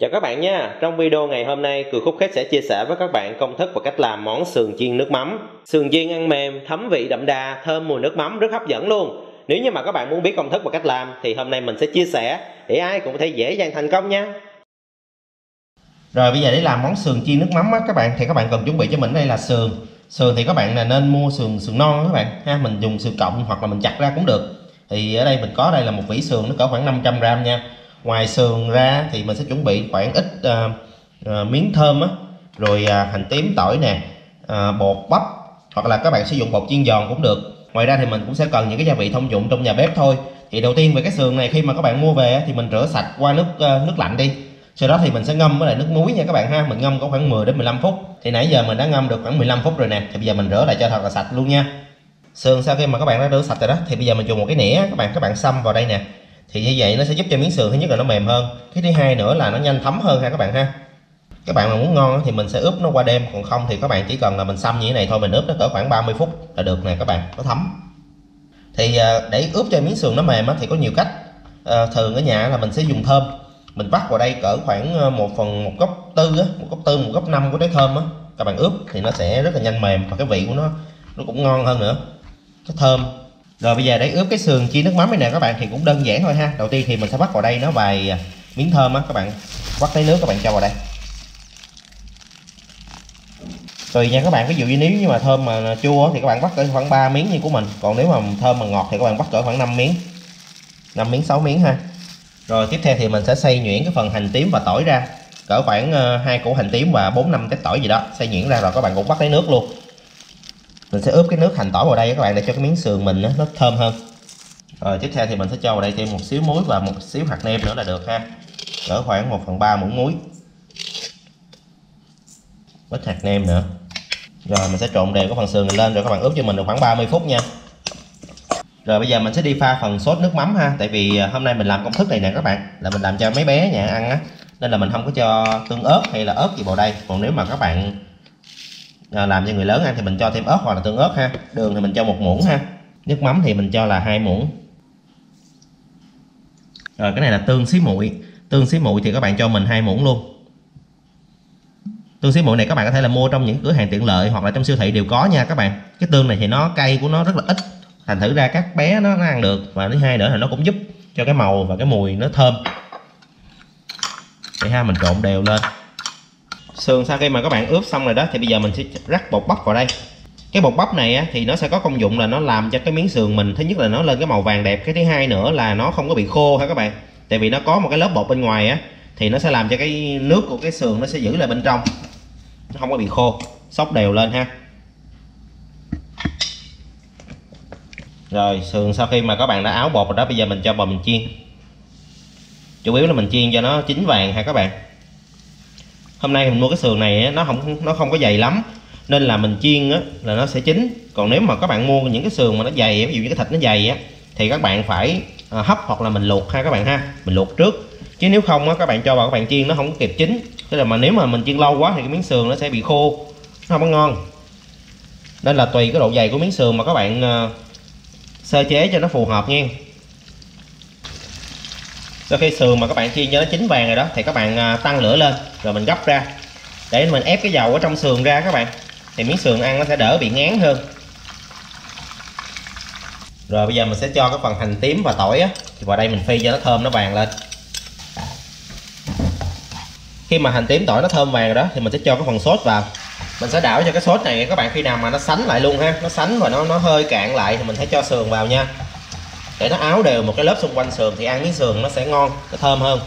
Chào các bạn nha, trong video ngày hôm nay Cười Khúc Khích sẽ chia sẻ với các bạn công thức và cách làm món sườn chiên nước mắm. Sườn chiên ăn mềm, thấm vị đậm đà, thơm mùi nước mắm, rất hấp dẫn luôn. Nếu như mà các bạn muốn biết công thức và cách làm thì hôm nay mình sẽ chia sẻ để ai cũng có thể dễ dàng thành công nha. Rồi bây giờ để làm món sườn chiên nước mắm á, các bạn thì các bạn cần chuẩn bị cho mình đây là sườn. Sườn thì các bạn là nên mua sườn non các bạn ha, mình dùng sườn cộng hoặc là mình chặt ra cũng được. Thì ở đây mình có đây là một vỉ sườn, nó cỡ khoảng 500 g nha. Ngoài sườn ra thì mình sẽ chuẩn bị khoảng ít miếng thơm á, rồi hành tím, tỏi nè, bột bắp, hoặc là các bạn sử dụng bột chiên giòn cũng được. Ngoài ra thì mình cũng sẽ cần những cái gia vị thông dụng trong nhà bếp thôi. Thì đầu tiên về cái sườn này, khi mà các bạn mua về thì mình rửa sạch qua nước lạnh đi. Sau đó thì mình sẽ ngâm với lại nước muối nha các bạn ha, mình ngâm có khoảng 10 đến 15 phút. Thì nãy giờ mình đã ngâm được khoảng 15 phút rồi nè, thì bây giờ mình rửa lại cho thật là sạch luôn nha. Sườn sau khi mà các bạn đã rửa sạch rồi đó thì bây giờ mình dùng một cái nĩa các bạn xăm vào đây nè. Thì như vậy nó sẽ giúp cho miếng sườn thứ nhất là nó mềm hơn, cái thứ hai nữa là nó nhanh thấm hơn ha các bạn ha. Các bạn mà muốn ngon thì mình sẽ ướp nó qua đêm, còn không thì các bạn chỉ cần là mình xăm như thế này thôi, mình ướp nó cỡ khoảng 30 phút là được nè các bạn, nó thấm. Thì để ướp cho miếng sườn nó mềm thì có nhiều cách. Thường ở nhà là mình sẽ dùng thơm, mình vắt vào đây cỡ khoảng 1/4 1/4 1/5 của trái thơm á, các bạn ướp thì nó sẽ rất là nhanh mềm và cái vị của nó cũng ngon hơn nữa, cái thơm. Rồi bây giờ để ướp cái sườn chiên nước mắm này nè các bạn thì cũng đơn giản thôi ha. Đầu tiên thì mình sẽ vắt vào đây nó vài miếng thơm á, các bạn vắt lấy nước các bạn cho vào đây. Tùy nha các bạn, ví dụ như nếu như mà thơm mà chua thì các bạn vắt cỡ khoảng 3 miếng như của mình, còn nếu mà thơm mà ngọt thì các bạn vắt cỡ khoảng 5 miếng 6 miếng ha. Rồi tiếp theo thì mình sẽ xay nhuyễn cái phần hành tím và tỏi ra, cỡ khoảng 2 củ hành tím và 4-5 trái tỏi gì đó, xay nhuyễn ra rồi các bạn cũng vắt lấy nước luôn. Mình sẽ ướp cái nước hành tỏi vào đây các bạn để cho cái miếng sườn mình nó thơm hơn. Rồi tiếp theo thì mình sẽ cho vào đây thêm một xíu muối và một xíu hạt nêm nữa là được ha, cỡ khoảng 1/3 muỗng muối, ít hạt nêm nữa. Rồi mình sẽ trộn đều cái phần sườn mình lên rồi các bạn ướp cho mình được khoảng 30 phút nha. Rồi bây giờ mình sẽ đi pha phần sốt nước mắm ha, tại vì hôm nay mình làm công thức này nè các bạn, là mình làm cho mấy bé nhà ăn á, nên là mình không có cho tương ớt hay là ớt gì vào đây. Còn nếu mà các bạn làm cho người lớn ăn thì mình cho thêm ớt hoặc là tương ớt ha. Đường thì mình cho 1 muỗng ha, nước mắm thì mình cho là 2 muỗng. Rồi cái này là tương xí muội, tương xí muội thì các bạn cho mình 2 muỗng luôn. Tương xí muội này các bạn có thể là mua trong những cửa hàng tiện lợi hoặc là trong siêu thị đều có nha các bạn. Cái tương này thì nó cay của nó rất là ít, thành thử ra các bé nó ăn được, và thứ hai nữa là nó cũng giúp cho cái màu và cái mùi nó thơm. Vậy ha, mình trộn đều lên. Sườn sau khi mà các bạn ướp xong rồi đó thì bây giờ mình sẽ rắc bột bắp vào đây. Cái bột bắp này á, thì nó sẽ có công dụng là nó làm cho cái miếng sườn mình, thứ nhất là nó lên cái màu vàng đẹp, cái thứ hai nữa là nó không có bị khô hả các bạn. Tại vì nó có một cái lớp bột bên ngoài á, thì nó sẽ làm cho cái nước của cái sườn nó sẽ giữ lại bên trong, nó không có bị khô. Xóc đều lên ha. Rồi sườn sau khi mà các bạn đã áo bột rồi đó, bây giờ mình cho vào mình chiên. Chủ yếu là mình chiên cho nó chín vàng ha các bạn. Hôm nay mình mua cái sườn này nó không có dày lắm nên là mình chiên á là nó sẽ chín. Còn nếu mà các bạn mua những cái sườn mà nó dày, ví dụ như cái thịt nó dày á, thì các bạn phải hấp hoặc là mình luộc ha các bạn ha, mình luộc trước, chứ nếu không á các bạn cho vào các bạn chiên nó không có kịp chín. Tức là mà nếu mà mình chiên lâu quá thì cái miếng sườn nó sẽ bị khô, nó không có ngon. Nên là tùy cái độ dày của miếng sườn mà các bạn sơ chế cho nó phù hợp nha. Sau khi sườn mà các bạn chiên cho nó chín vàng rồi đó thì các bạn tăng lửa lên rồi mình gấp ra để mình ép cái dầu ở trong sườn ra các bạn, thì miếng sườn ăn nó sẽ đỡ bị ngán hơn. Rồi bây giờ mình sẽ cho cái phần hành tím và tỏi á, thì vào đây mình phi cho nó thơm nó vàng lên. Khi mà hành tím tỏi nó thơm vàng rồi đó thì mình sẽ cho cái phần sốt vào. Mình sẽ đảo cho cái sốt này các bạn, khi nào mà nó sánh lại luôn ha, nó sánh và nó hơi cạn lại thì mình sẽ cho sườn vào nha, để nó áo đều một cái lớp xung quanh sườn thì ăn miếng sườn nó sẽ ngon, nó thơm hơn.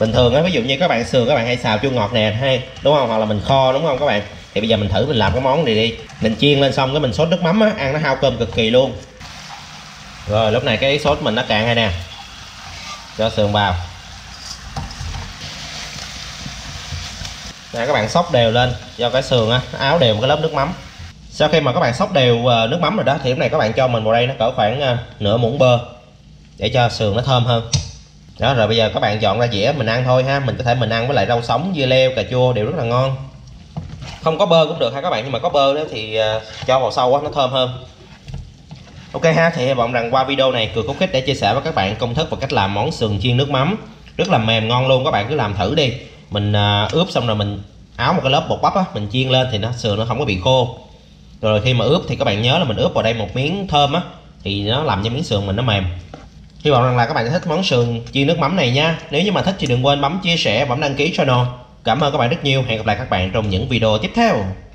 Bình thường á, ví dụ như các bạn sườn các bạn hay xào chua ngọt nè hay đúng không, hoặc là mình kho đúng không các bạn, thì bây giờ mình thử mình làm cái món này đi. Mình chiên lên xong cái mình sốt nước mắm á, ăn nó hao cơm cực kỳ luôn. Rồi lúc này cái sốt mình nó cạn rồi nè, cho sườn vào nè các bạn, xóc đều lên cho cái sườn á áo đều một cái lớp nước mắm. Sau khi mà các bạn xóc đều nước mắm rồi đó thì lúc này các bạn cho mình vào đây nó cỡ khoảng nửa muỗng bơ để cho sườn nó thơm hơn. Đó, rồi bây giờ các bạn dọn ra dĩa mình ăn thôi ha. Mình có thể mình ăn với lại rau sống, dưa leo, cà chua đều rất là ngon. Không có bơ cũng được ha các bạn, nhưng mà có bơ đó thì cho vào sau quá nó thơm hơn. Ok ha, thì hy vọng rằng qua video này Cười Khúc Khích để chia sẻ với các bạn công thức và cách làm món sườn chiên nước mắm rất là mềm ngon luôn, các bạn cứ làm thử đi. mình ướp xong rồi mình áo một cái lớp bột bắp á, mình chiên lên thì nó sườn nó không có bị khô. Rồi khi mà ướp thì các bạn nhớ là mình ướp vào đây một miếng thơm á, thì nó làm cho miếng sườn mình nó mềm. Hy vọng rằng là các bạn thích món sườn chiên nước mắm này nha. Nếu như mà thích thì đừng quên bấm chia sẻ, bấm đăng ký channel. Cảm ơn các bạn rất nhiều. Hẹn gặp lại các bạn trong những video tiếp theo.